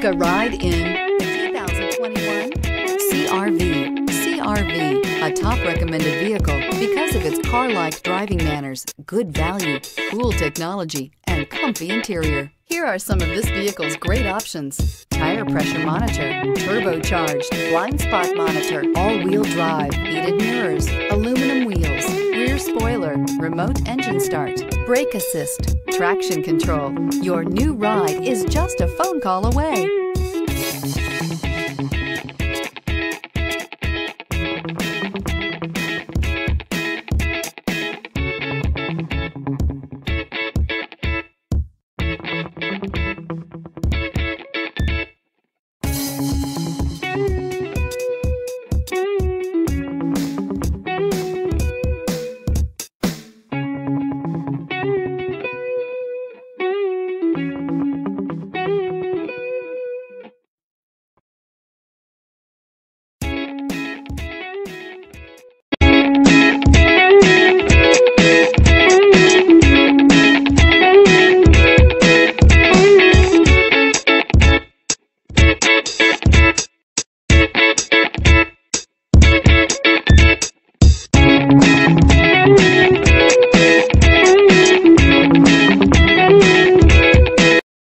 Take a ride in the 2021 CR-V. CR-V, a top recommended vehicle because of its car-like driving manners, good value, cool technology, and comfy interior. Here are some of this vehicle's great options: tire pressure monitor, turbocharged, blind spot monitor, all-wheel drive, heated mirrors, aluminum wheels, rear spoiler, remote engine start, brake assist, traction control. Your new ride is just a phone call away.